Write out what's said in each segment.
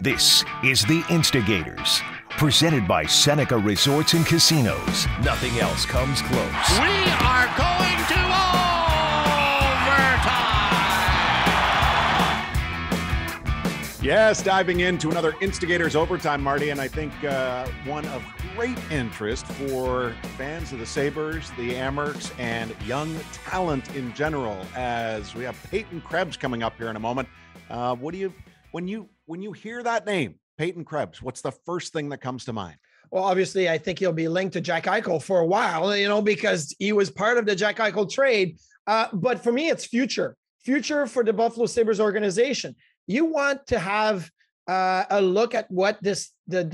This is The Instigators, presented by Seneca Resorts and Casinos. Nothing else comes close. We are going to overtime! Yes, diving into another Instigators overtime, Marty, and I think one of great interest for fans of the Sabres, the Amherst, and young talent in general, as we have Peyton Krebs coming up here in a moment. When you hear that name, Peyton Krebs, what's the first thing that comes to mind? Well, obviously, I think he'll be linked to Jack Eichel for a while, you know, because he was part of the Jack Eichel trade. But for me, it's future for the Buffalo Sabres organization. You want to have a look at what the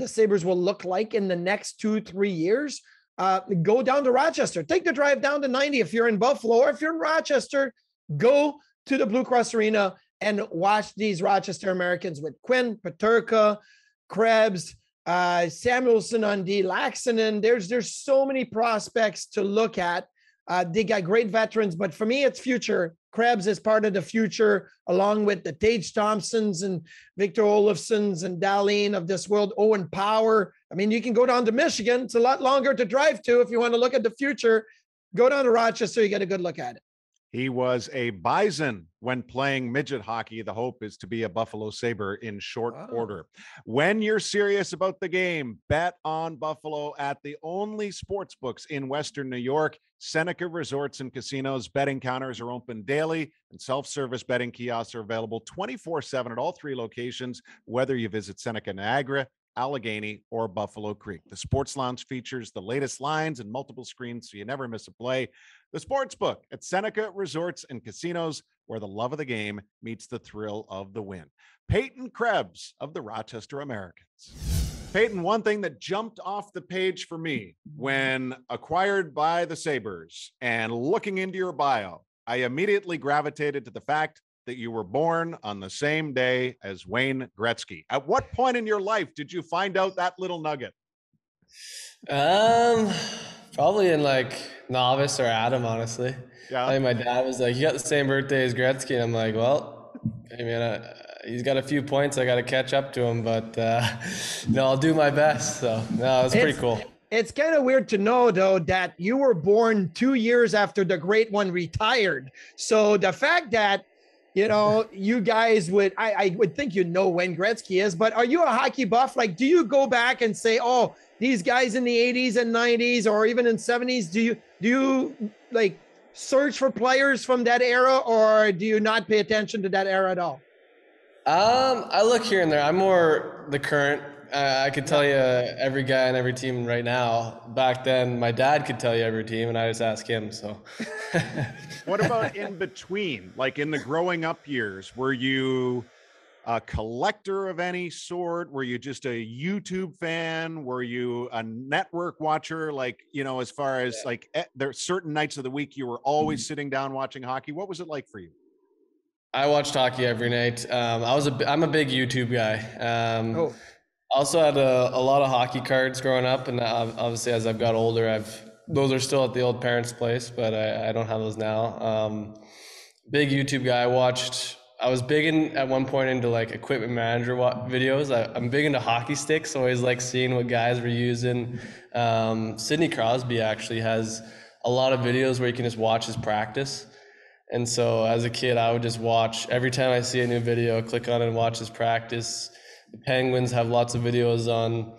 Sabres will look like in the next 2-3 years. Go down to Rochester, take the drive down to 90 if you're in Buffalo, or if you're in Rochester, go to the Blue Cross Arena and watch these Rochester Americans with Quinn Peterka, Krebs, Samuelson on D, Laxinen. There's so many prospects to look at. They got great veterans, but for me, it's future. Krebs is part of the future, along with the Tage Thompsons and Victor Olofssons and Dahlin of this world, Owen Power. I mean, you can go down to Michigan. It's a lot longer to drive to if you want to look at the future. Go down to Rochester, you get a good look at it. He was a Bison when playing midget hockey. The hope is to be a Buffalo Sabre in short order. When you're serious about the game, bet on Buffalo at the only sports books in Western New York. Seneca Resorts and Casinos betting counters are open daily, and self-service betting kiosks are available 24/7 at all three locations, whether you visit Seneca Niagara, Allegheny, or Buffalo Creek. The Sports Lounge features the latest lines and multiple screens so you never miss a play. The Sportsbook at Seneca Resorts and Casinos, where the love of the game meets the thrill of the win. Peyton Krebs of the Rochester Americans. Peyton, one thing that jumped off the page for me when acquired by the Sabres and looking into your bio, I immediately gravitated to the fact that you were born on the same day as Wayne Gretzky. At what point in your life did you find out that little nugget? Probably in like novice or Adam, honestly. Yeah. I think my dad was like, "You got the same birthday as Gretzky," and I'm like, "Well, I mean, he's got a few points. I got to catch up to him, but no, I'll do my best." So no, it's pretty cool. It's kind of weird to know, though, that you were born 2 years after the great one retired. So the fact that you guys would, I would think Wayne Gretzky is, but are you a hockey buff? Like, do you go back and say, oh, these guys in the 80s and 90s or even in 70s, do you like search for players from that era, or do you not pay attention to that era at all? I look here and there. I'm more the current. I could tell you every guy and every team right now. Back then, my dad could tell you every team, and I just ask him, so. What about in between? Like in the growing up years, were you a collector of any sort? Were you just a YouTube fan? Were you a network watcher? Like, as far as like there are certain nights of the week you were always sitting down watching hockey. What was it like for you? I watched hockey every night. I'm a big YouTube guy. Also had a lot of hockey cards growing up, and obviously as I've got older, those are still at the old parents' place, but I don't have those now. Big YouTube guy. I was big at one point into like equipment manager videos. I'm big into hockey sticks. Always like seeing what guys were using. Sidney Crosby actually has a lot of videos where you can just watch his practice. And so as a kid, I would just watch every time I see a new video, click on it and watch his practice. The Penguins have lots of videos on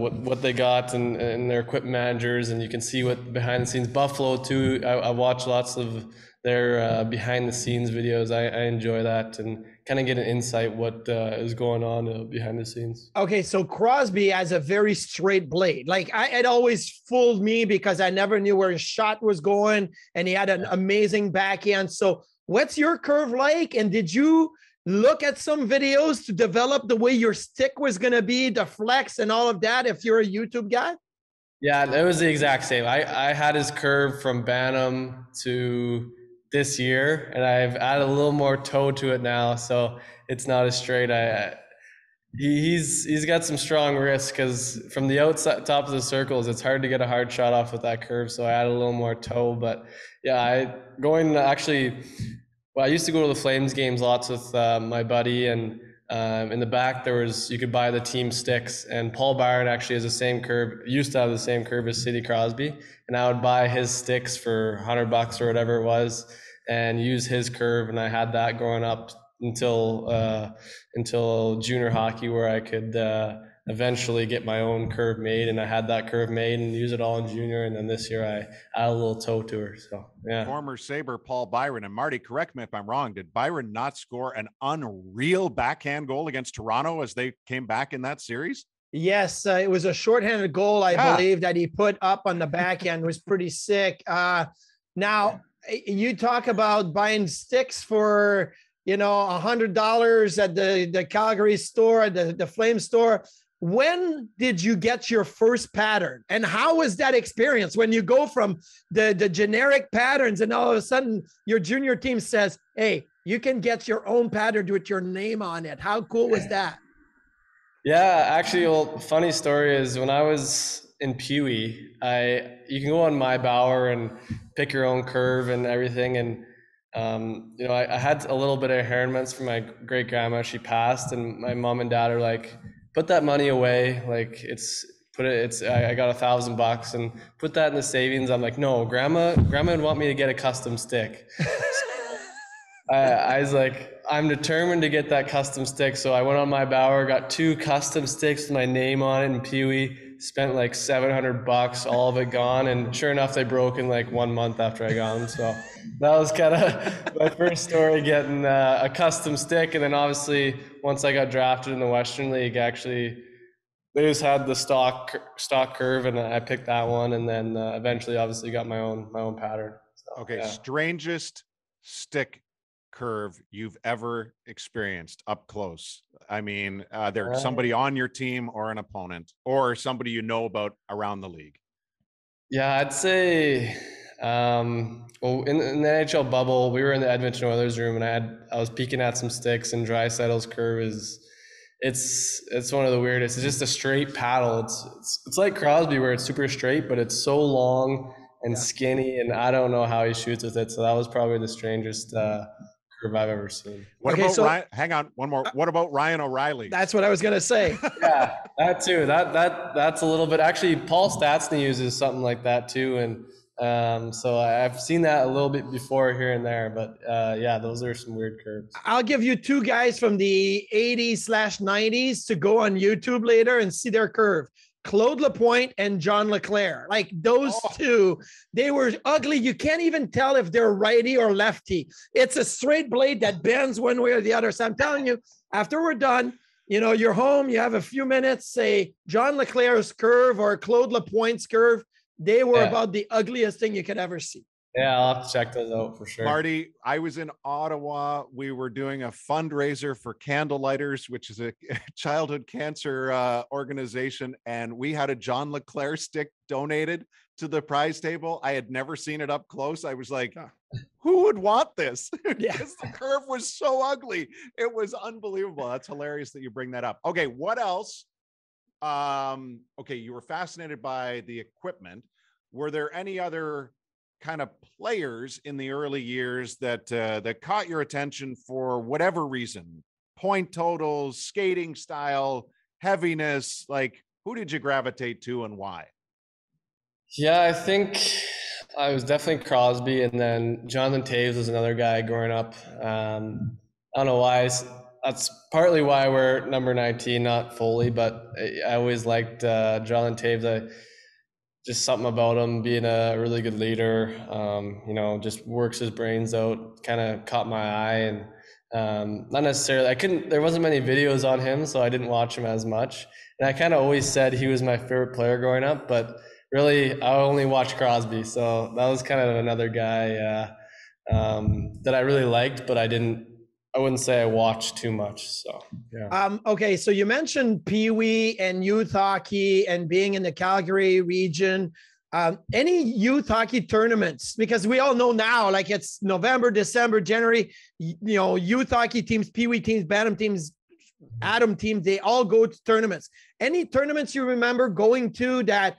what they got and their equipment managers, and you can see what behind the scenes. Buffalo too, I watch lots of their behind the scenes videos. I enjoy that and kind of get an insight what is going on behind the scenes. Okay, so Crosby has a very straight blade. Like it always fooled me because I never knew where his shot was going, and he had an amazing backhand. So what's your curve like, and did you look at some videos to develop the way your stick was going to be, the flex and all of that, if you're a YouTube guy? Yeah, it was the exact same. I had his curve from Bantam to this year, and I've added a little more toe to it now, so it's not as straight. He's got some strong wrists because from the outside top of the circles, it's hard to get a hard shot off with that curve, so I added a little more toe. But yeah, I going actually Well, I used to go to the Flames games lots with my buddy, and in the back there was, you could buy the team sticks, and Paul Byron actually has the same curve, used to have the same curve as Sidney Crosby, and I would buy his sticks for $100 or whatever it was and use his curve, and I had that growing up until junior hockey, where I could eventually get my own curve made, and I had that curve made and use it all in junior, and then this year I add a little toe to her. So yeah. Former Sabre Paul Byron, and Marty, correct me if I'm wrong, did Byron not score an unreal backhand goal against Toronto as they came back in that series? Yes, it was a shorthanded goal, I believe, that he put up on the backhand. It was pretty sick. Now you talk about buying sticks for, you know, $100 at the Calgary store, the Flame store. When did you get your first pattern, and how was that experience when you go from the generic patterns and all of a sudden your junior team says, hey, you can get your own pattern with your name on it? How cool was that? Yeah, actually, well, funny story is when I was in Pee Wee, you can go on My Bauer and pick your own curve and everything. And you know, I had a little bit of inheritance from my great grandma. She passed, and my mom and dad are like, put that money away. Like, I got $1,000 and put that in the savings. I'm like, no, grandma would want me to get a custom stick. I was like, I'm determined to get that custom stick. So I went on My Bauer, got 2 custom sticks with my name on it and Pee Wee, spent like $700, all of it gone. And sure enough, they broke in like 1 month after I got them. So that was kind of my first story, getting a custom stick. And then obviously once I got drafted in the Western League, actually, they just had the stock curve, and I picked that one. And then eventually obviously got my own pattern. So, okay. Yeah. Strangest stick curve you've ever experienced up close? I mean, there's somebody on your team or an opponent or somebody you know about around the league. Yeah, I'd say well, in the NHL bubble, we were in the Edmonton Oilers room, and I was peeking at some sticks, and Draisaitl's curve is it's one of the weirdest. It's just a straight paddle. It's like Crosby, where it's super straight, but it's so long and skinny, and I don't know how he shoots with it. So that was probably the strangest I've ever seen. What about Ryan? Hang on, one more. What about Ryan O'Reilly? That's what I was gonna say. Yeah, that too. That's a little bit. Actually, Paul Stastny uses something like that too, and so I've seen that a little bit before here and there. But yeah, those are some weird curves. I'll give you 2 guys from the '80s/90s to go on YouTube later and see their curve. Claude Lapointe and John LeClair, like those 2, they were ugly. You can't even tell if they're righty or lefty. It's a straight blade that bends one way or the other. So I'm telling you, after we're done, you know, you're home, you have a few minutes, say John LeClair's curve or Claude Lapointe's curve. They were about the ugliest thing you could ever see. Yeah, I'll have to check those out for sure. Marty, I was in Ottawa. We were doing a fundraiser for Candlelighters, which is a childhood cancer organization. And we had a John LeClair stick donated to the prize table. I had never seen it up close. I was like, who would want this? Because the curve was so ugly. It was unbelievable. That's hilarious that you bring that up. Okay, what else? Okay, you were fascinated by the equipment. Were there any other kind of players in the early years that that caught your attention for whatever reason? Point totals, skating style, heaviness, like who did you gravitate to and why? Yeah, I think I was definitely Crosby, and then Jonathan Toews was another guy growing up. I don't know why. That's partly why we're number 19, not Foley, but I always liked Jonathan Toews. Just something about him, being a really good leader, you know, just works his brains out, kind of caught my eye. And not necessarily, there wasn't many videos on him, so I didn't watch him as much. And I kind of always said he was my favorite player growing up, but really I only watched Crosby. So that was kind of another guy that I really liked, but I wouldn't say I watched too much. So, yeah. Okay. So you mentioned Pee Wee and youth hockey and being in the Calgary region. Any youth hockey tournaments? Because we all know now, like it's November, December, January, you know, youth hockey teams, Pee Wee teams, Bantam teams, Adam teams, they all go to tournaments. Any tournaments you remember going to that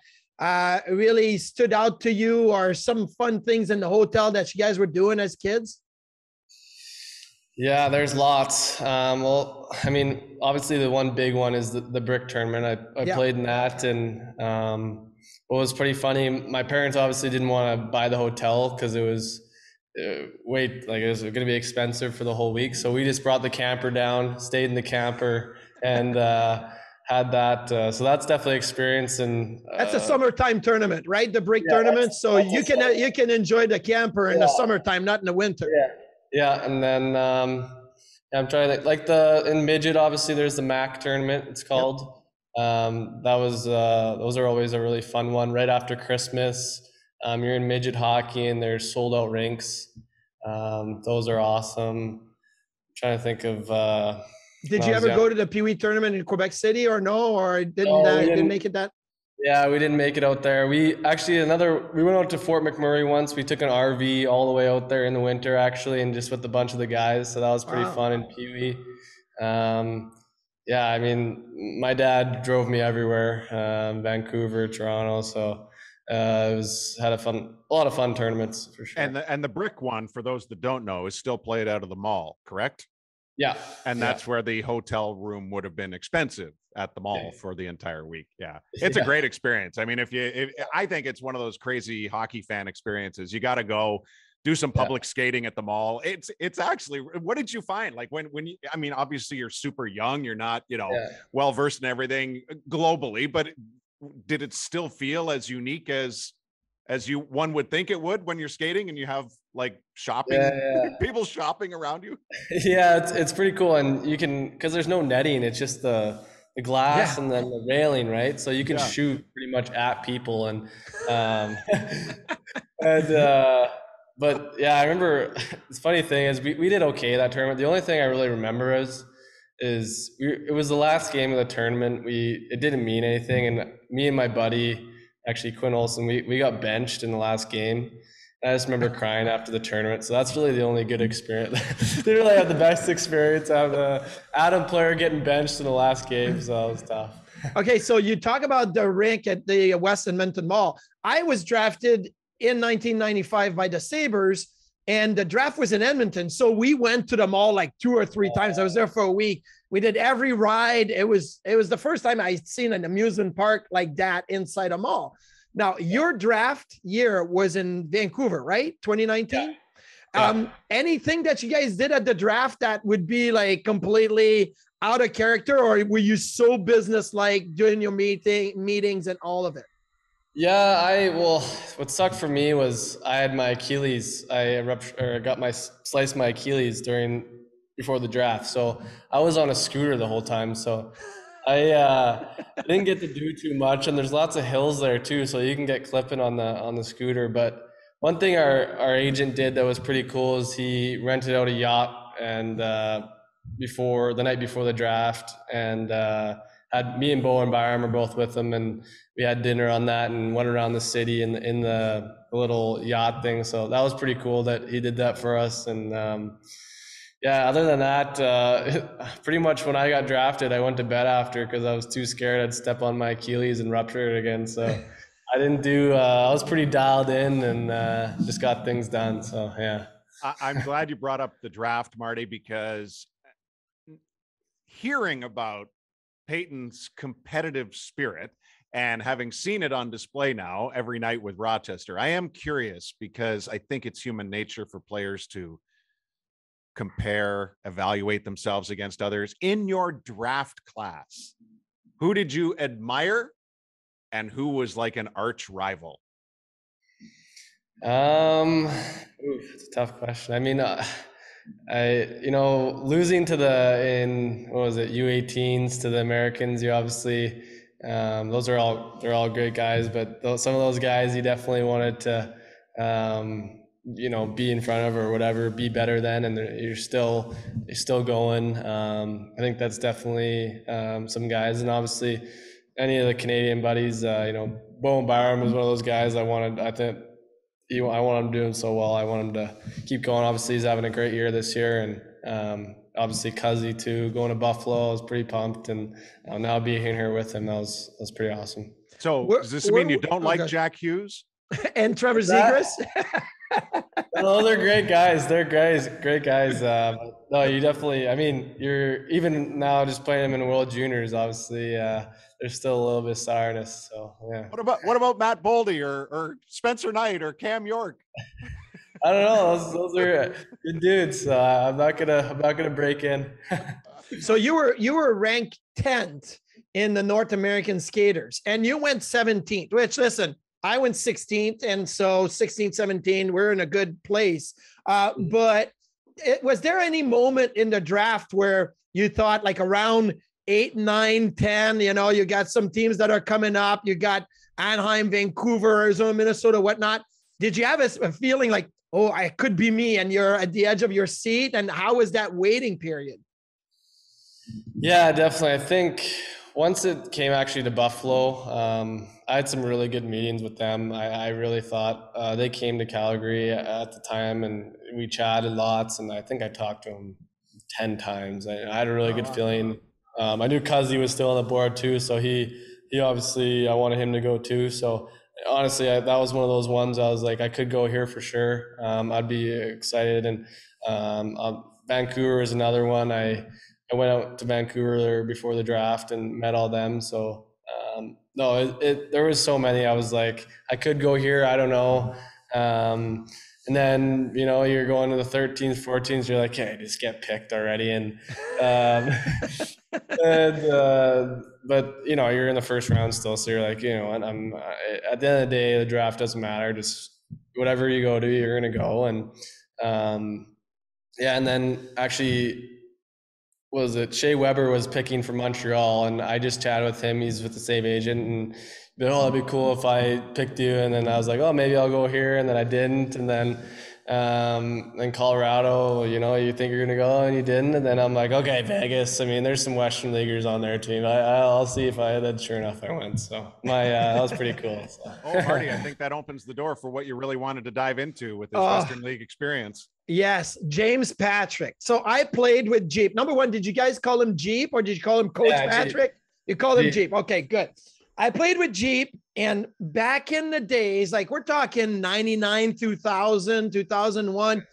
really stood out to you, or some fun things in the hotel that you guys were doing as kids? Yeah, there's lots. Well, I mean, obviously the one big one is the brick tournament. I played in that, and what was pretty funny, my parents obviously didn't want to buy the hotel because it was it was going to be expensive for the whole week. So we just brought the camper down, stayed in the camper, and had that. So that's definitely experience, and that's a summertime tournament, right? The brick tournament. So you can enjoy the camper in the summertime, not in the winter. Yeah. Yeah, and then I'm trying to in midget. Obviously, there's the MAC tournament. It's called. Yep. That was those are always a really fun one. Right after Christmas, you're in midget hockey, and there's sold out rinks. Those are awesome. I'm trying to think of. Did you ever go to the Pee Wee tournament in Quebec City, or no, or didn't make it that? Yeah, we didn't make it out there. We went out to Fort McMurray once. We took an RV all the way out there in the winter, actually, and just with a bunch of the guys. So that was pretty fun in Pee Wee. Yeah, I mean, my dad drove me everywhere, Vancouver, Toronto. So it was a lot of fun tournaments for sure. And the brick one, for those that don't know, is still played out of the mall, correct? Yeah. And that's where the hotel room would have been expensive at the mall for the entire week. Yeah. It's a great experience. I mean, I think it's one of those crazy hockey fan experiences. You got to go do some public skating at the mall. It's actually, what did you find? Like when you, I mean, obviously you're super young, you're not, well-versed in everything globally, but did it still feel as unique as one would think it would when you're skating and you have like shopping, people shopping around you? Yeah, it's pretty cool. And you can, cause there's no netting. It's just the glass and then the railing, right? So you can shoot pretty much at people. And, I remember the funny thing is we did okay that tournament. The only thing I really remember it was the last game of the tournament. It didn't mean anything. And me and my buddy, actually Quinn Olson, we got benched in the last game. I just remember crying after the tournament. So that's really the only good experience. They really had the best experience. I have the Adam Player getting benched in the last game. So it was tough. Okay. So you talk about the rink at the West Edmonton Mall. I was drafted in 1995 by the Sabres, and the draft was in Edmonton. So we went to the mall like 2 or 3 times. I was there for a week. We did every ride. It was the first time I'd seen an amusement park like that inside a mall. Now, your draft year was in Vancouver, right? 2019? Yeah. Anything that you guys did at the draft that would be like completely out of character, or were you so businesslike during your meetings and all of it? Yeah, what sucked for me was I had my Achilles. I sliced my Achilles before the draft. So I was on a scooter the whole time. So I didn't get to do too much, and there's lots of hills there too, so you can get clipping on the scooter. But one thing our agent did that was pretty cool is he rented out a yacht, and the night before the draft, and had me and Bo and Byram were both with him, and we had dinner on that and went around the city in the little yacht thing. So that was pretty cool that he did that for us. And yeah, other than that, pretty much when I got drafted, I went to bed after because I was too scared I'd step on my Achilles and rupture it again. So I was pretty dialed in, and just got things done. So, yeah. I'm glad you brought up the draft, Marty, because hearing about Peyton's competitive spirit and having seen it on display now every night with Rochester, I am curious because I think it's human nature for players to compare, evaluate themselves against others. In your draft class, who did you admire and who was like an arch rival? It's a tough question. I mean, losing to U18s to the Americans, you obviously, they're all great guys, but some of those guys you definitely wanted to, be in front of or whatever, be better than, and you're still going. I think that's definitely some guys, and obviously any of the Canadian buddies. Bo and Byram was one of those guys I want him doing so well. I want him to keep going. Obviously, he's having a great year this year, and obviously Cuzzy too, going to Buffalo. I was pretty pumped, and now being here with him, that was pretty awesome. So does this mean you don't like Jack Hughes and Trevor Zegras? Well, they're great guys. They're guys, great guys. No, you definitely, I mean, you're even now just playing them in World Juniors, obviously, there's still a little bit of sourness. So, yeah. What about Matt Boldy or Spencer Knight or Cam York? I don't know. Those are good dudes. I'm not gonna break in. So you were ranked 10th in the North American skaters, and you went 17th. Which, listen, I went 16th, and so 16, 17, we're in a good place. But was there any moment in the draft where you thought, like around 8, 9, 10? You know, you got some teams that are coming up. You got Anaheim, Vancouver, Arizona, Minnesota, whatnot. Did you have a feeling like, oh, it could be me, and you're at the edge of your seat? And how is that waiting period? Yeah, definitely. I think once it came actually to Buffalo, I had some really good meetings with them. I really thought they came to Calgary at the time, and we chatted lots, and I think I talked to them 10 times. I had a really good feeling. I knew Cuzzy was still on the board too, so he obviously, I wanted him to go too. So honestly, that was one of those ones I was like, I could go here for sure. I'd be excited. And Vancouver is another one. I went out to Vancouver before the draft and met all them. So, no, there was so many. I was like, I could go here. I don't know. And then, you know, you're going to the 13s, 14s. You're like, hey, just get picked already. And, but, you know, you're in the first round still. So you're like, you know what, at the end of the day, the draft doesn't matter. Just whatever you go to, you're going to go. And, yeah, and then actually, was it Shea Weber was picking from Montreal, and I just chatted with him. He's with the same agent, and oh, that'd be cool if I picked you. And then I was like, oh, maybe I'll go here. And then I didn't. And then in Colorado, you know, you think you're going to go and you didn't. And then I'm like, okay, Vegas. I mean, there's some Western leaguers on their team. I'll see if I, then sure enough, I went. So that was pretty cool. So. Oh, Marty, I think that opens the door for what you really wanted to dive into with this Western League experience. Yes, James Patrick. So I played with Jeep. Number one, did you guys call him Jeep or did you call him Coach Patrick? Jeep. You called him Jeep. Okay, good. I played with Jeep, and back in the days, like we're talking 99, 2000, 2001,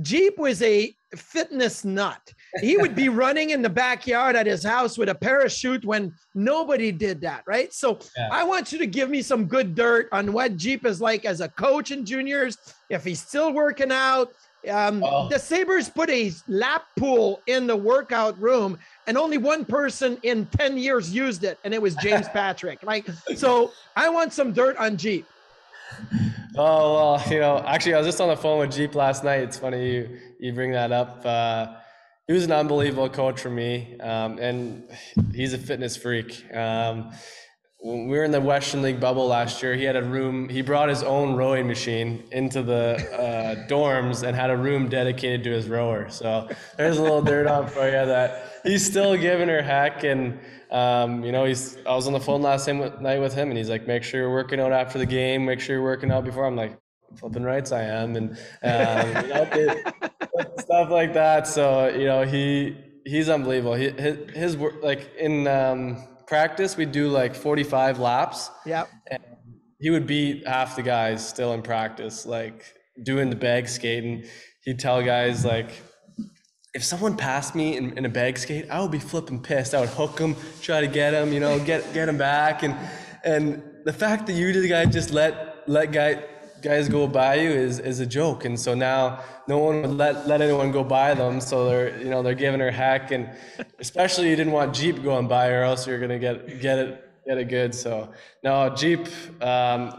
Jeep was a fitness nut. He would be running in the backyard at his house with a parachute when nobody did that, right? So yeah. I want you to give me some good dirt on what Jeep is like as a coach in juniors, if he's still working out. The Sabres put a lap pool in the workout room, and only one person in 10 years used it, and it was James Patrick. Like, so I want some dirt on Jeep. Oh, well, you know, actually, I was just on the phone with Jeep last night. It's funny you bring that up. He was an unbelievable coach for me, and he's a fitness freak. When we were in the Western League bubble last year, he had a room. He brought his own rowing machine into the dorms and had a room dedicated to his rower. So there's a little dirt on for you that he's still giving her heck. And, you know, I was on the phone last night with him, and he's like, make sure you're working out after the game. Make sure you're working out before. I'm like, flipping rights I am. And you know, stuff like that. So, you know, he's unbelievable. His work, like in practice, we do like 45 laps. Yep. And he would beat half the guys still in practice, like doing the bag skating. He'd tell guys like, if someone passed me in a bag skate, I would be flipping pissed. I would hook him, try to get him, you know, get him back. And the fact that you the guy just let guys go by you is a joke. And so now no one would let anyone go by them. So they're giving her heck, and especially you didn't want Jeep going by, or else you're gonna get it good. So no, Jeep,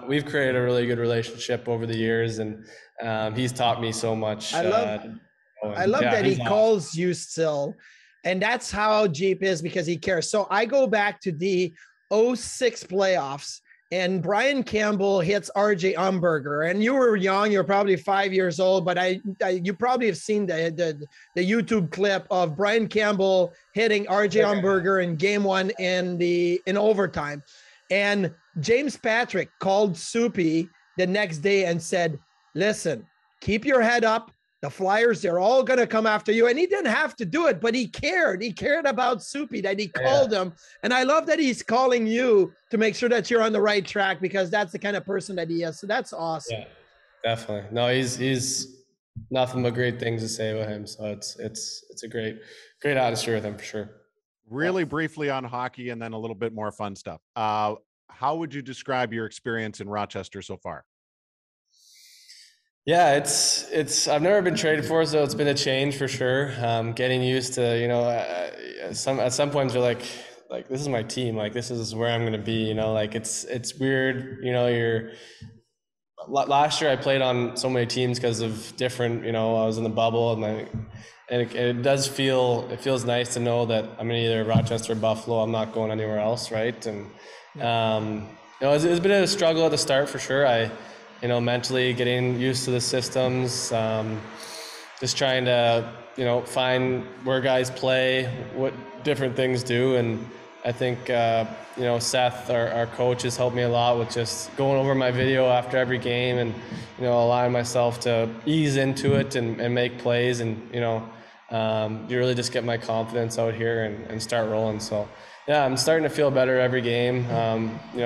we've created a really good relationship over the years, and he's taught me so much. I love that he calls you still, and that's how Jeep is, because he cares. So I go back to the 2006 playoffs. And Brian Campbell hits R.J. Umberger. And you were young, you're probably 5 years old, but you probably have seen the YouTube clip of Brian Campbell hitting R.J. Umberger in game one in overtime. And James Patrick called Soupy the next day and said, listen, keep your head up. The Flyers, they're all going to come after you. And he didn't have to do it, but he cared. He cared about Soupy, that he called him. And I love that he's calling you to make sure that you're on the right track, because that's the kind of person that he is. So that's awesome. Yeah, definitely. No, he's nothing but great things to say about him. So it's a great atmosphere with him for sure. Really briefly on hockey and then a little bit more fun stuff. How would you describe your experience in Rochester so far? Yeah, I've never been traded for, so it's been a change for sure. Getting used to, at some points you're like, this is my team. Like, this is where I'm going to be, like it's weird. Last year I played on so many teams because of different, I was in the bubble and it feels nice to know that I'm in either Rochester or Buffalo. I'm not going anywhere else. Right. And, it's been a struggle at the start for sure. I mentally getting used to the systems, just trying to, find where guys play, what different things do. And I think, Seth, our coach, has helped me a lot with just going over my video after every game and, allowing myself to ease into it and make plays. And, you really just get my confidence out here and start rolling. So, yeah, I'm starting to feel better every game,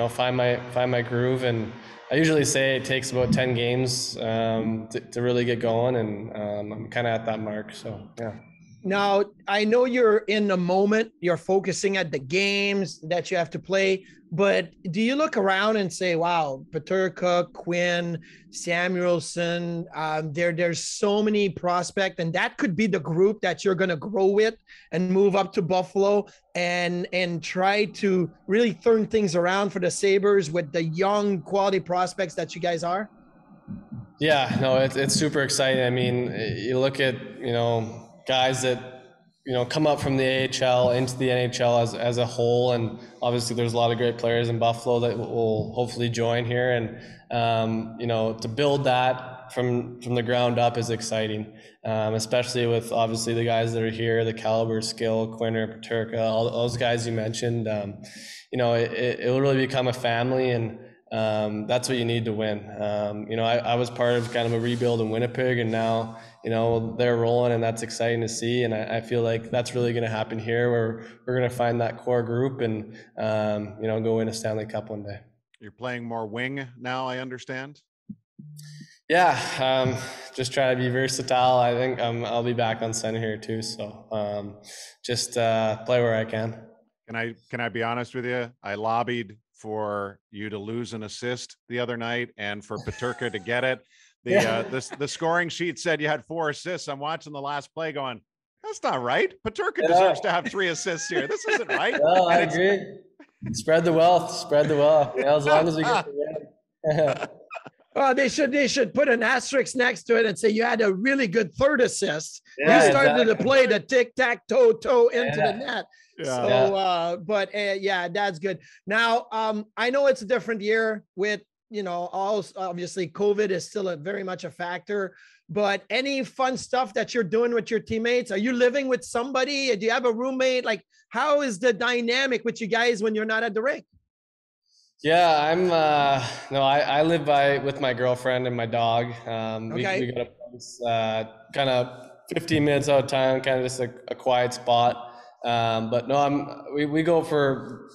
find my groove. And I usually say it takes about 10 games to really get going, and I'm kind of at that mark, so yeah. Now, I know you're in the moment, you're focusing at the games that you have to play, but do you look around and say, wow, Peterka, Quinn, Samuelson, there's so many prospects, and that could be the group that you're going to grow with and move up to Buffalo and try to really turn things around for the Sabres with the young quality prospects that you guys are? Yeah, no, it's super exciting. I mean, you look at, guys that, come up from the AHL into the NHL as a whole. And obviously there's a lot of great players in Buffalo that will hopefully join here. And, to build that from the ground up is exciting, especially with obviously the guys that are here, the caliber, skill, Quinter, Peterka, all those guys you mentioned. It will really become a family, and that's what you need to win. I was part of kind of a rebuild in Winnipeg, and now, they're rolling, and that's exciting to see. And I feel like that's really going to happen here, where we're going to find that core group and, go win a Stanley Cup one day. You're playing more wing now, I understand. Yeah. Just try to be versatile. I think I'll be back on center here too. So, play where I can. Can I be honest with you? I lobbied for you to lose an assist the other night and for Peterka to get it. The scoring sheet said you had 4 assists. I'm watching the last play going, that's not right. Peterka deserves to have 3 assists here. This isn't right. Well, I agree. Spread the wealth. You know, as long as we get the win. Well, they should put an asterisk next to it and say you had a really good third assist. Yeah, you started to play the tic-tac-toe into the net. Yeah. So, that's good. Now, I know it's a different year with, obviously COVID is still very much a factor, but any fun stuff that you're doing with your teammates? Are you living with somebody? Do you have a roommate? Like, how is the dynamic with you guys when you're not at the rink? Yeah, I live with my girlfriend and my dog. We got a place, kind of 15 minutes out of town, kind of just a quiet spot. We go for,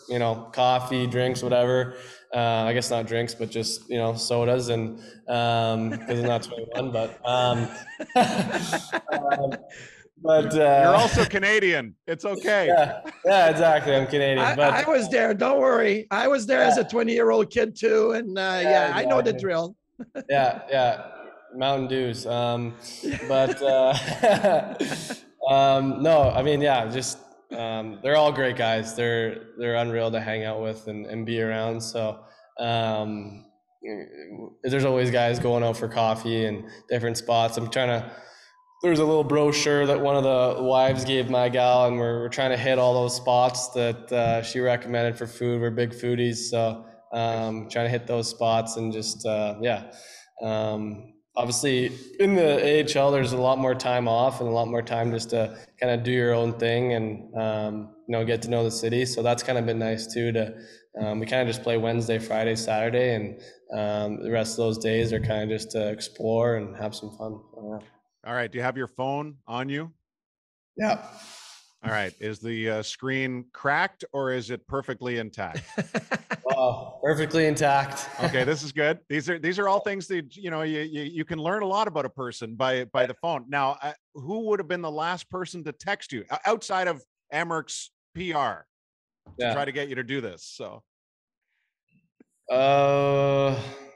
coffee, drinks, whatever. I guess not drinks, but just, sodas and, cause I'm not 21, but, you're also Canadian. It's okay. Yeah, exactly. I'm Canadian. I was there. Don't worry. I was there as a 20-year-old kid too. And, exactly. I know the drill. Yeah. Mountain Dews. they're all great guys. They're unreal to hang out with and be around. So there's always guys going out for coffee and different spots. There's a little brochure that one of the wives gave my gal, and we're trying to hit all those spots that she recommended for food. We're big foodies, so trying to hit those spots and just obviously, in the AHL, there's a lot more time off and a lot more time just to kind of do your own thing and, get to know the city. So that's kind of been nice too. We kind of just play Wednesday, Friday, Saturday, and the rest of those days are kind of just to explore and have some fun. Yeah. All right. Do you have your phone on you? Yeah. All right. Is the screen cracked or is it perfectly intact? Oh, perfectly intact. Okay, this is good. These are all things that, you know, you can learn a lot about a person by the phone. Now, who would have been the last person to text you outside of Amerk's PR to try to get you to do this? So,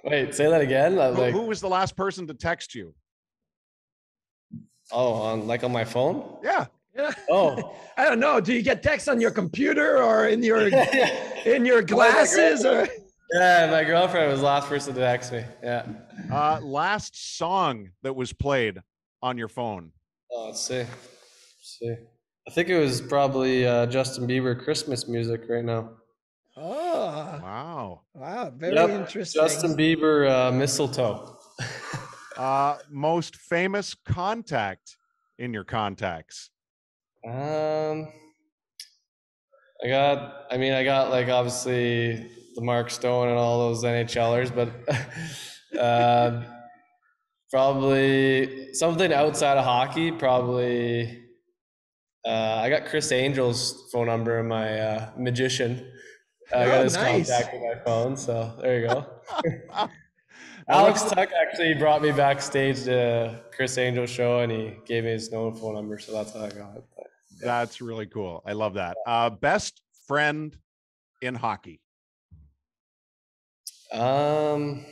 wait, say that again. Who was the last person to text you? Oh, on my phone? Yeah. Yeah. Oh, I don't know. Do you get texts on your computer or in your glasses? Or? Yeah, my girlfriend was the last person to text me. Yeah. Last song that was played on your phone. Oh, let's see. I think it was probably Justin Bieber Christmas music right now. Oh. Wow. Very interesting. Justin Bieber mistletoe. Most famous contact in your contacts. I got like obviously the Mark Stone and all those NHLers, but probably something outside of hockey. Probably I got Chris Angel's phone number in my magician. I got his contact in my phone, so there you go. Alex Tuck actually brought me backstage to Chris Angel's show, and he gave me his known phone number, so that's how I got it. But, yeah. That's really cool. I love that. Best friend in hockey? Like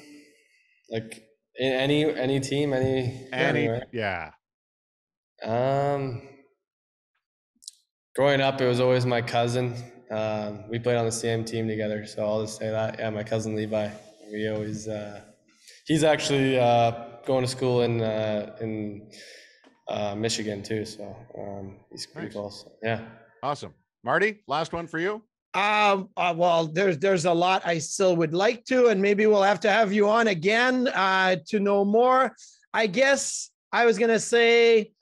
in any team, anywhere. Yeah. Growing up, it was always my cousin. We played on the same team together, so I'll just say that. Yeah, my cousin Levi. We always. He's actually going to school in Michigan too, so he's pretty close. Yeah, awesome. Marty, last one for you. Well, there's a lot I still would like to, and maybe we'll have to have you on again to know more. I guess I was gonna say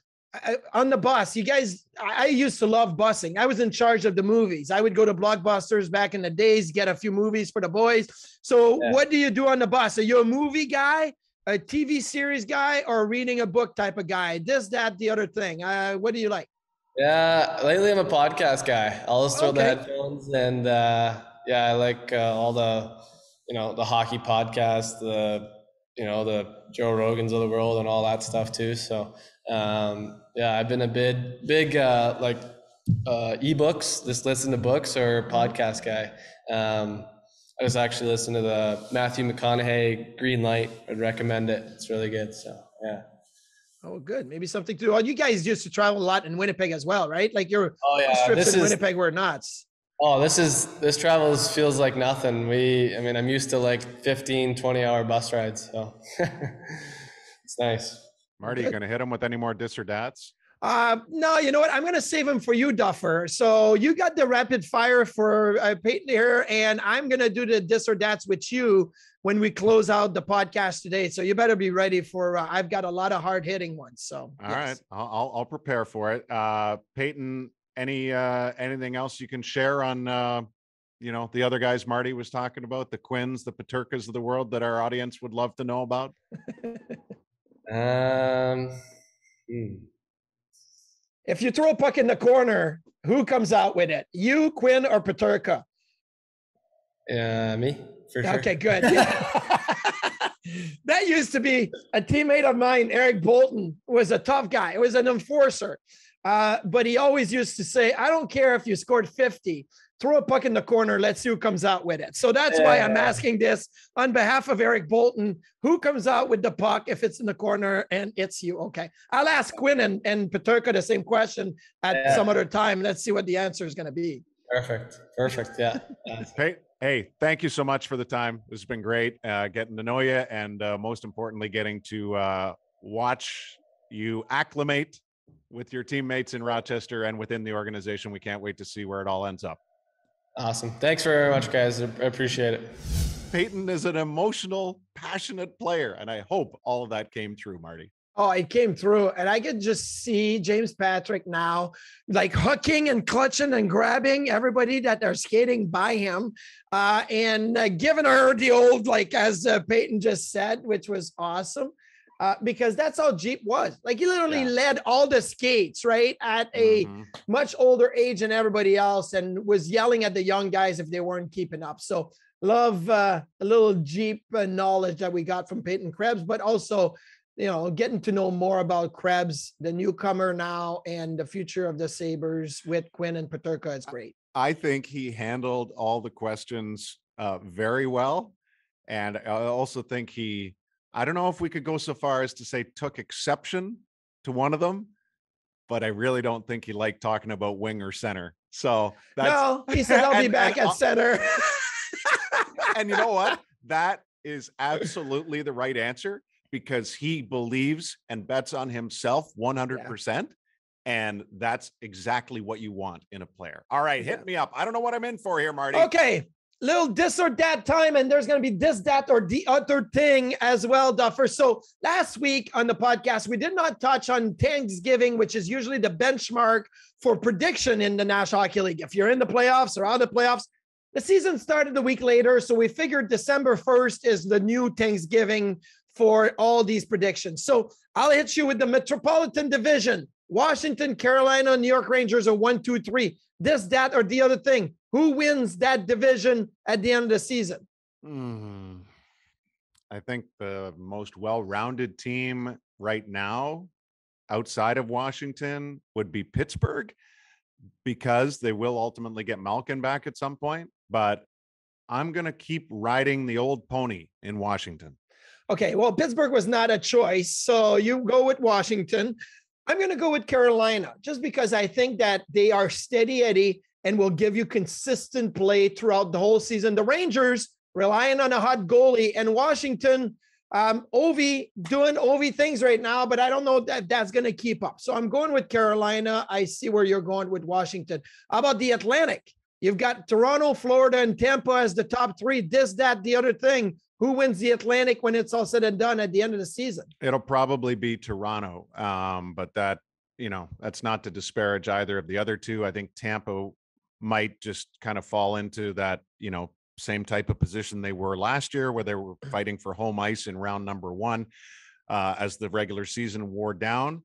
on the bus. You guys, I used to love busing. I was in charge of the movies. I would go to Blockbusters back in the days, get a few movies for the boys. So what do you do on the bus? Are you a movie guy, a TV series guy, or reading a book type of guy? This, that, the other thing. What do you like? Yeah, lately I'm a podcast guy. I'll just throw the headphones and I like all the, the hockey podcasts, the Joe Rogans of the world and all that stuff too. So I've been a big ebooks, just listen to books or podcast guy. I was actually listening to the Matthew McConaughey Green Light. I'd recommend it. It's really good. So, yeah. Oh, good. Maybe something to do. Oh, you guys used to travel a lot in Winnipeg as well, right? Like your trips in Winnipeg were nuts. Oh, this travel feels like nothing. I'm used to like 15, 20-hour bus rides. So it's nice. Marty, you going to hit him with any more dis or dats? No, you know what? I'm going to save him for you, Duffer. So you got the rapid fire for Peyton here, and I'm going to do the dis or dats with you when we close out the podcast today. So you better be ready for, I've got a lot of hard hitting ones. So, all right, I'll prepare for it. Peyton, anything else you can share on, the other guys Marty was talking about, the Quinns, the Peterkas of the world that our audience would love to know about? If you throw a puck in the corner, who comes out with it? You, Quinn, or Peterka? Me, for sure. Okay, good. Yeah. That used to be a teammate of mine, Eric Bolton, was a tough guy. He was an enforcer. But he always used to say, I don't care if you scored 50. Throw a puck in the corner. Let's see who comes out with it. So that's why I'm asking this on behalf of Eric Bolton. Who comes out with the puck if it's in the corner and it's you? Okay. I'll ask Quinn and Peterka the same question at some other time. Let's see what the answer is going to be. Perfect. Yeah. Hey, thank you so much for the time. This has been great getting to know you and most importantly, getting to watch you acclimate with your teammates in Rochester and within the organization. We can't wait to see where it all ends up. Awesome. Thanks very much, guys. I appreciate it. Peyton is an emotional, passionate player, and I hope all of that came through, Marty. Oh, it came through, and I could just see James Patrick now, like hooking and clutching and grabbing everybody that are skating by him, and giving her the old, like as Peyton just said, which was awesome. because that's how Jeep was. Like, he literally led all the skates, right, at a much older age than everybody else, and was yelling at the young guys if they weren't keeping up. So love a little Jeep knowledge that we got from Peyton Krebs, but also, you know, getting to know more about Krebs, the newcomer now, and the future of the Sabres with Quinn and Peterka. It's great. I think he handled all the questions very well. And I also think he, I don't know if we could go so far as to say took exception to one of them, but I really don't think he liked talking about wing or center. So that's, no, he said, I'll be back at center. And you know what? That is absolutely the right answer, because he believes and bets on himself 100%. Yeah. And that's exactly what you want in a player. All right, hit me up. I don't know what I'm in for here, Marty. Okay, little this or that time, and there's going to be this, that, or the other thing as well, Duffer. So last week on the podcast, we did not touch on Thanksgiving, which is usually the benchmark for prediction in the National Hockey League. If you're in the playoffs or out of the playoffs, the season started a week later, so we figured December 1st is the new Thanksgiving for all these predictions. So I'll hit you with the Metropolitan Division. Washington, Carolina, New York Rangers are 1, 2, 3. This, that, or the other thing. Who wins that division at the end of the season? I think the most well-rounded team right now outside of Washington would be Pittsburgh, because they will ultimately get Malkin back at some point. But I'm going to keep riding the old pony in Washington. Okay, well, Pittsburgh was not a choice, so you go with Washington. I'm going to go with Carolina, just because I think that they are steady Eddie and will give you consistent play throughout the whole season. The Rangers relying on a hot goalie, and Washington, Ovi doing Ovi things right now, but I don't know that that's going to keep up. So I'm going with Carolina. I see where you're going with Washington. How about the Atlantic? You've got Toronto, Florida, and Tampa as the top three. This, that, the other thing. Who wins the Atlantic when it's all said and done at the end of the season? It'll probably be Toronto, but that, you know, that's not to disparage either of the other two. I think Tampa might just kind of fall into that, you know, same type of position they were last year, where they were fighting for home ice in round number one as the regular season wore down.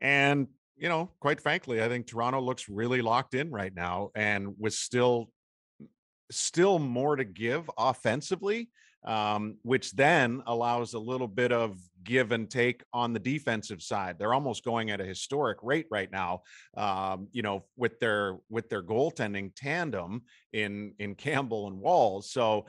And, you know, quite frankly, I think Toronto looks really locked in right now, and with still more to give offensively, which then allows a little bit of give and take on the defensive side. They're almost going at a historic rate right now, you know, with their goaltending tandem in Campbell and Walls. So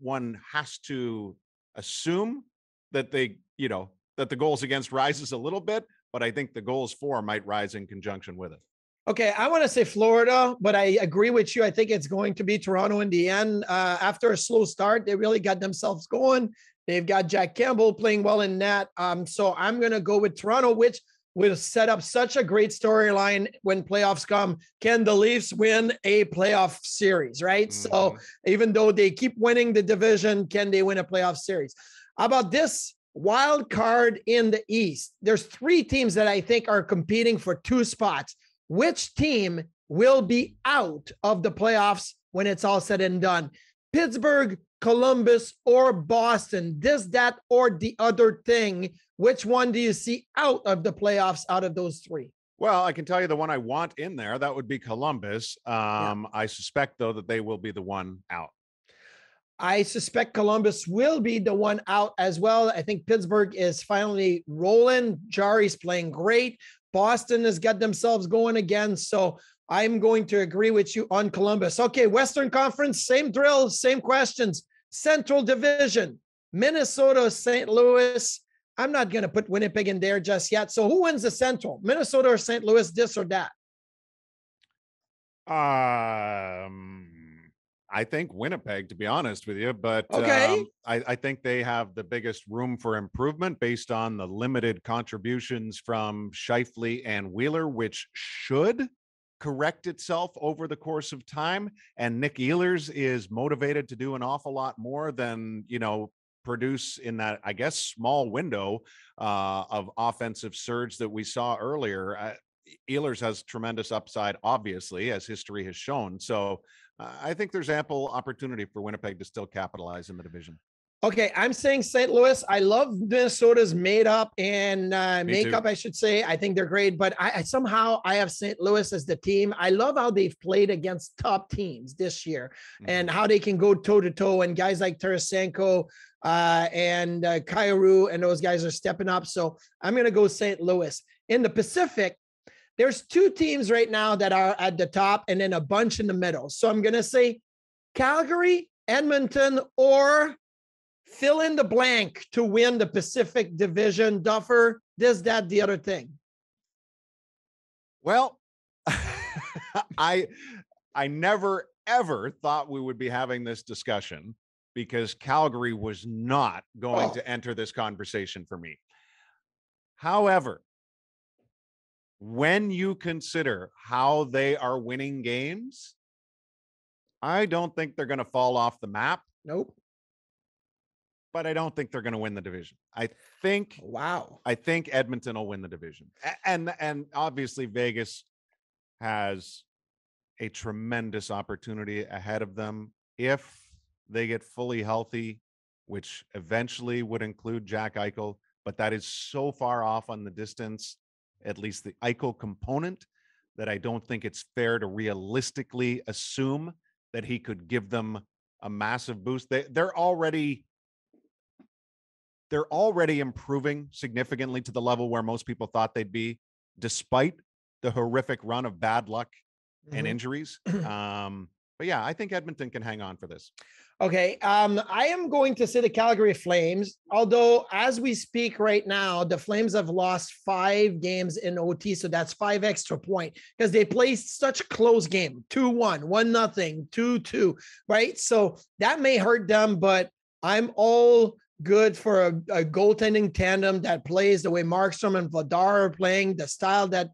one has to assume that they, you know, that the goals against rises a little bit, but I think the goals for might rise in conjunction with it. Okay, I want to say Florida, but I agree with you. I think it's going to be Toronto in the end. After a slow start, they really got themselves going. They've got Jack Campbell playing well in that. So I'm going to go with Toronto, which will set up such a great storyline when playoffs come. Can the Leafs win a playoff series, right? So even though they keep winning the division, can they win a playoff series? How about this? Wild card in the East. There's three teams that I think are competing for two spots. Which team will be out of the playoffs when it's all said and done? Pittsburgh, Columbus, or Boston? This, that, or the other thing. Which one do you see out of the playoffs out of those three? Well, I can tell you the one I want in there. That would be Columbus. I suspect, though, that they will be the one out. I suspect Columbus will be the one out as well. I think Pittsburgh is finally rolling. Jari's playing great. Boston has got themselves going again. So I'm going to agree with you on Columbus. Okay, Western Conference, same drill, same questions. Central Division, Minnesota, St. Louis. I'm not going to put Winnipeg in there just yet. So who wins the Central? Minnesota or St. Louis, this or that? I think Winnipeg, to be honest with you, but okay. I think they have the biggest room for improvement based on the limited contributions from Scheifele and Wheeler, which should correct itself over the course of time. And Nick Ehlers is motivated to do an awful lot more than, you know, produce in that, I guess, small window of offensive surge that we saw earlier. Ehlers has tremendous upside, obviously, as history has shown. So I think there's ample opportunity for Winnipeg to still capitalize in the division. Okay, I'm saying St. Louis. I love Minnesota's made up and makeup, I should say. I think they're great, but I somehow I have St. Louis as the team. I love how they've played against top teams this year and how they can go toe-to-toe, and guys like Tarasenko and Kyrou and those guys are stepping up. So I'm going to go St. Louis. In the Pacific, there's two teams right now that are at the top and then a bunch in the middle. So I'm going to say Calgary, Edmonton, or fill in the blank to win the Pacific Division. Duffer, this, that, the other thing. Well, I never, ever thought we would be having this discussion because Calgary was not going to enter this conversation for me. However, when you consider how they are winning games, I don't think they're going to fall off the map. Nope. But I don't think they're going to win the division. I think, I think Edmonton will win the division. And obviously Vegas has a tremendous opportunity ahead of them if they get fully healthy, which eventually would include Jack Eichel, but that is so far off on the distance, at least the Eichel component, that I don't think it's fair to realistically assume that he could give them a massive boost. They're already improving significantly to the level where most people thought they'd be, despite the horrific run of bad luck and injuries. But yeah, I think Edmonton can hang on for this. Okay. I am going to say the Calgary Flames, although as we speak right now, the Flames have lost 5 games in OT. So that's 5 extra point because they played such close game, 2-1, 1-0, 2-2, right? So that may hurt them, but I'm all good for a goaltending tandem that plays the way Markstrom and Vladar are playing, the style that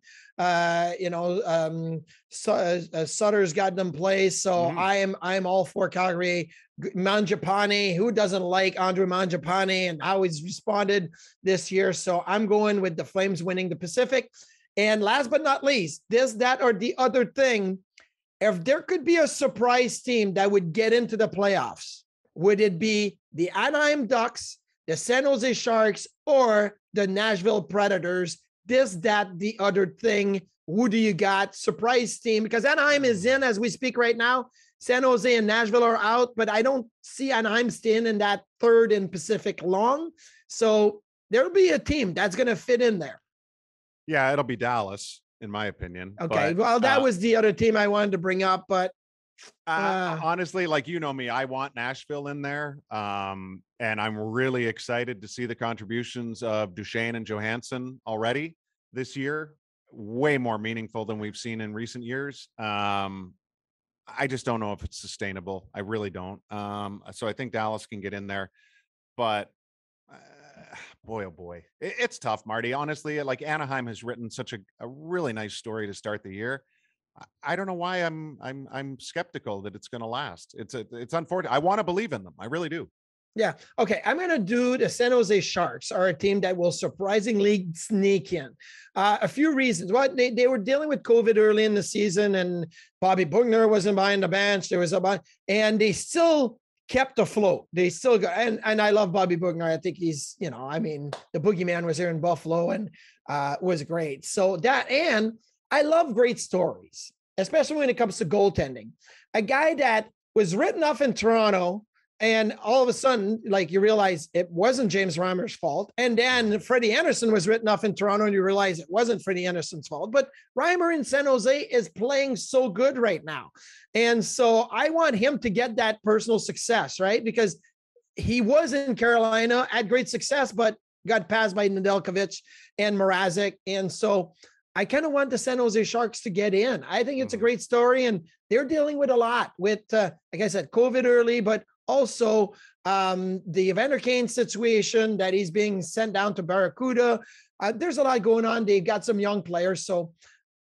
Sutter's got them play. So I'm all for Calgary. Mangiapane, who doesn't like Andrew Mangiapane and how he's responded this year. So I'm going with the Flames winning the Pacific. And last but not least, this, that, or the other thing. If there could be a surprise team that would get into the playoffs, would it be the Anaheim Ducks, the San Jose Sharks, or the Nashville Predators? This, that, the other thing. Who do you got? Surprise team. Because Anaheim is in as we speak right now. San Jose and Nashville are out, but I don't see Anaheim staying in that third in Pacific long. So there'll be a team that's going to fit in there. Yeah, it'll be Dallas, in my opinion. Okay, but, that was the other team I wanted to bring up, but honestly, like, you know me, I want Nashville in there. And I'm really excited to see the contributions of Duchesne and Johansson already this year, way more meaningful than we've seen in recent years. I just don't know if it's sustainable. I really don't. So I think Dallas can get in there, but boy, oh boy, it's tough, Marty. Honestly, like, Anaheim has written such a really nice story to start the year. I don't know why I'm skeptical that it's going to last. It's unfortunate. I want to believe in them. I really do. Yeah. Okay. I'm going to do the San Jose Sharks are a team that will surprisingly sneak in. A few reasons. What they were dealing with COVID early in the season, and Bobby Bugner wasn't behind the bench. There was and they still kept afloat. They still got, and I love Bobby Bugner. I think he's, the boogeyman was here in Buffalo and was great. So that, and I love great stories, especially when it comes to goaltending. A guy that was written off in Toronto, and all of a sudden, like, you realize it wasn't James Reimer's fault. And then Freddie Anderson was written off in Toronto, and you realize it wasn't Freddie Anderson's fault. But Reimer in San Jose is playing so good right now. And so I want him to get that personal success, right? Because he was in Carolina, had great success, but got passed by Nedeljkovic and Mrazek. And so I kind of want the San Jose Sharks to get in. I think it's a great story, and they're dealing with a lot with, like I said, COVID early, but also the Evander Kane situation that he's being sent down to Barracuda. There's a lot going on. They've got some young players. So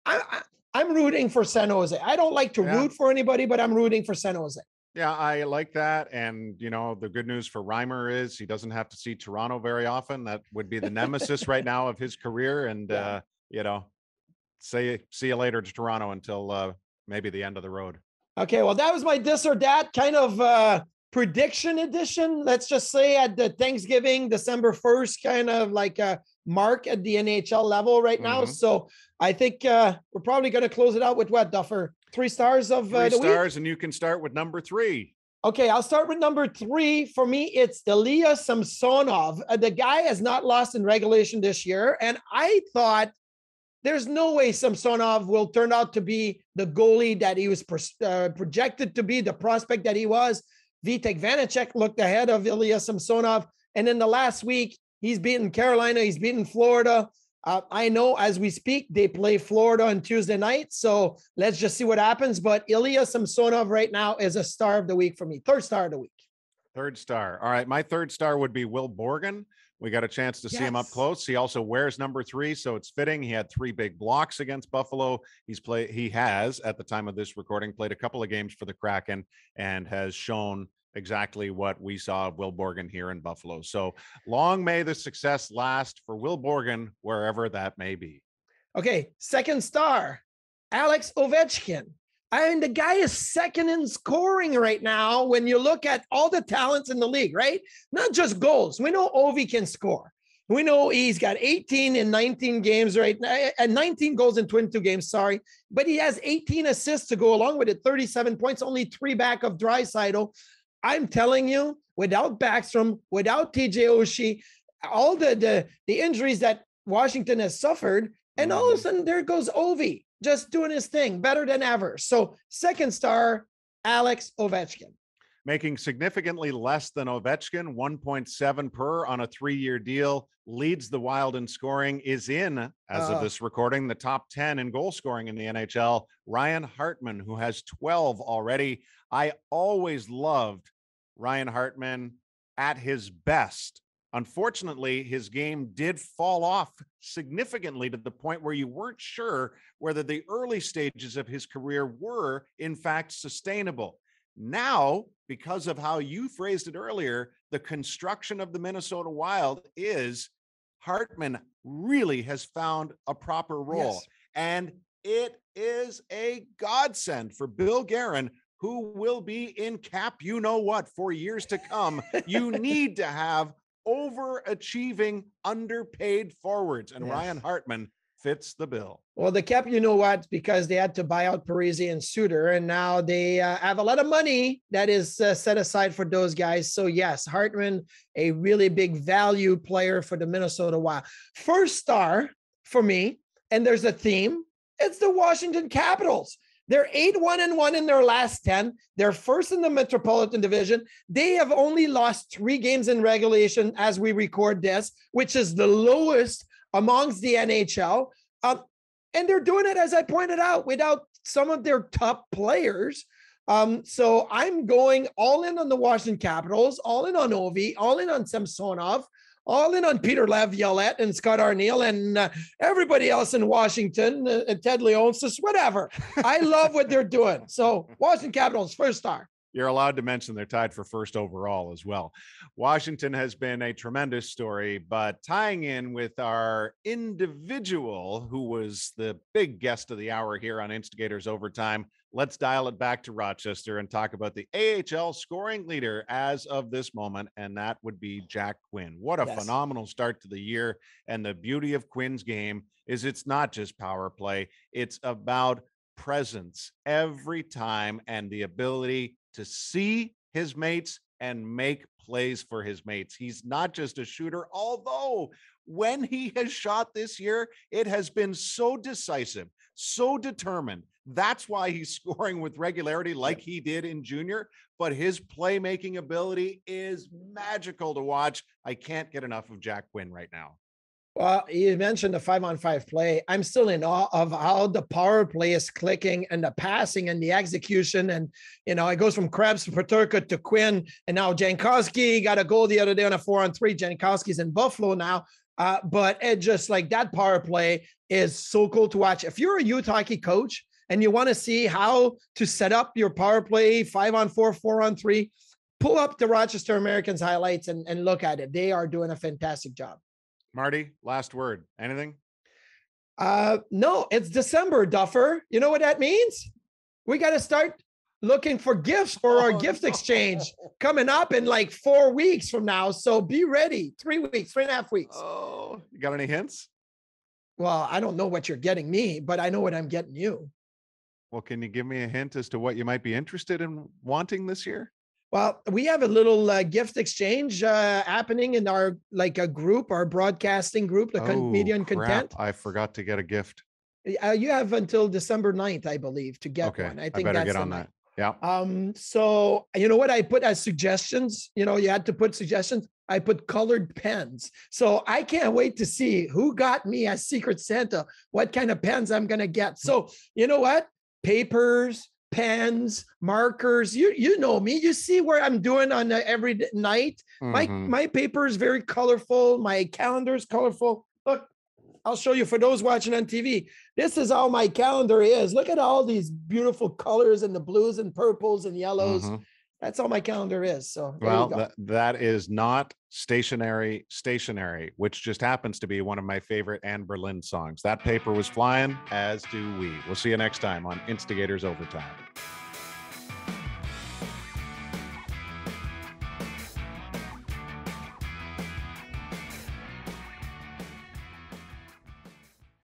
I'm rooting for San Jose. I don't like to root for anybody, but I'm rooting for San Jose. Yeah, I like that. And, the good news for Reimer is he doesn't have to see Toronto very often. That would be the nemesis right now of his career. And, see you later to Toronto until maybe the end of the road. Okay, well, that was my this or that kind of prediction edition, let's just say, at the Thanksgiving, December 1st, kind of like a mark at the NHL level right now. Mm-hmm. So I think we're probably going to close it out with what, Duffer? Three stars of the week? Three stars, and you can start with number three. Okay, I'll start with number three. For me, it's Ilya Samsonov. The guy has not lost in regulation this year, and I thought there's no way Samsonov will turn out to be the goalie that he was projected to be, the prospect that he was. Vitek Vanacek looked ahead of Ilya Samsonov, and in the last week, he's beaten Carolina, he's beaten Florida. I know as we speak, they play Florida on Tuesday night. So let's just see what happens. But Ilya Samsonov right now is a star of the week for me. Third star of the week. Third star. All right. My third star would be Will Borgen. We got a chance to see him up close. He also wears number three, so it's fitting. He had three big blocks against Buffalo. He has, at the time of this recording, played a couple of games for the Kraken and has shown exactly what we saw of Will Borgen here in Buffalo. So long may the success last for Will Borgen, wherever that may be. Okay. Second star, Alex Ovechkin. I mean, the guy is second in scoring right now. When you look at all the talents in the league, right? Not just goals. We know Ovi can score. We know he's got 18 in 19 games right now, and 19 goals in 22 games, sorry. But he has 18 assists to go along with it, 37 points, only three back of Draisaitl. I'm telling you, without Backstrom, without TJ Oshie, all the injuries that Washington has suffered, and all of a sudden there goes Ovi, just doing his thing, better than ever. So second star, Alex Ovechkin. Making significantly less than Ovechkin, 1.7 per on a 3-year deal, leads the Wild in scoring, is in, as of this recording, the top 10 in goal scoring in the NHL. Ryan Hartman, who has 12 already. I always loved Ryan Hartman at his best. Unfortunately, his game did fall off significantly to the point where you weren't sure whether the early stages of his career were, in fact, sustainable. Now, because of how you phrased it earlier, the construction of the Minnesota Wild is Hartman really has found a proper role. Yes. And it is a godsend for Bill Guerin, who will be in cap, you know what, for years to come. You need to have overachieving, underpaid forwards. And yes, Ryan Hartman fits the bill. Well, the cap, you know what, because they had to buy out Parisi and Suter, and now they have a lot of money that is set aside for those guys. So yes, Hartman, a really big value player for the Minnesota Wild. First star for me, and there's a theme, it's the Washington Capitals. They're 8-1-1 in their last 10. They're first in the Metropolitan Division. They have only lost 3 games in regulation as we record this, which is the lowest amongst the NHL. And they're doing it, as I pointed out, without some of their top players. So I'm going all in on the Washington Capitals, all in on Ovi, all in on Samsonov, all in on Peter Laviolette and Scott Arniel and everybody else in Washington, Ted Leonsis, whatever. I love what they're doing. So Washington Capitals, first star. You're allowed to mention they're tied for first overall as well. Washington has been a tremendous story, but tying in with our individual who was the big guest of the hour here on Instigators Overtime, let's dial it back to Rochester and talk about the AHL scoring leader as of this moment, and that would be Jack Quinn. What a phenomenal start to the year, and the beauty of Quinn's game is it's not just power play, it's about presence every time and the ability to see his mates and make plays for his mates. He's not just a shooter, although when he has shot this year, it has been so decisive, so determined. That's why he's scoring with regularity like he did in junior, but his playmaking ability is magical to watch. I can't get enough of Jack Quinn right now. Well, you mentioned the 5-on-5 play. I'm still in awe of how the power play is clicking and the passing and the execution. And, you know, it goes from Krebs to Peterka to Quinn. And now Jankowski got a goal the other day on a 4-on-3. Jankowski's in Buffalo now. But it just like that power play is so cool to watch. If you're a youth hockey coach and you want to see how to set up your power play 5-on-4, 4-on-3, pull up the Rochester Americans highlights and look at it. They are doing a fantastic job. Marty, last word. Anything? No, it's December, Duffer. You know what that means? We got to start looking for gifts for our gift exchange coming up in like 4 weeks from now. So be ready. 3 and a half weeks. Oh, you got any hints? Well, I don't know what you're getting me, but I know what I'm getting you. Well, can you give me a hint as to what you might be interested in wanting this year? Well, we have a little gift exchange happening in our group, our broadcasting group, the Comedian Content. I forgot to get a gift. You have until December 9th, I believe, to get one. I think I better get on that. Yeah. So you know what I put as suggestions? You know, you had to put suggestions. I put colored pens. So I can't wait to see who got me as Secret Santa, what kind of pens I'm going to get. So you know what? Papers, pens, markers. You know me. You see where I'm doing on every night. Mm-hmm. My paper is very colorful. My calendar is colorful. Look, I'll show you for those watching on TV. This is how my calendar is. Look at all these beautiful colors and the blues and purples and yellows. Mm-hmm. That's all my calendar is. So well, that is not stationary, which just happens to be one of my favorite Anne Berlin songs. That paper was flying, as do we. We'll see you next time on Instigators Overtime.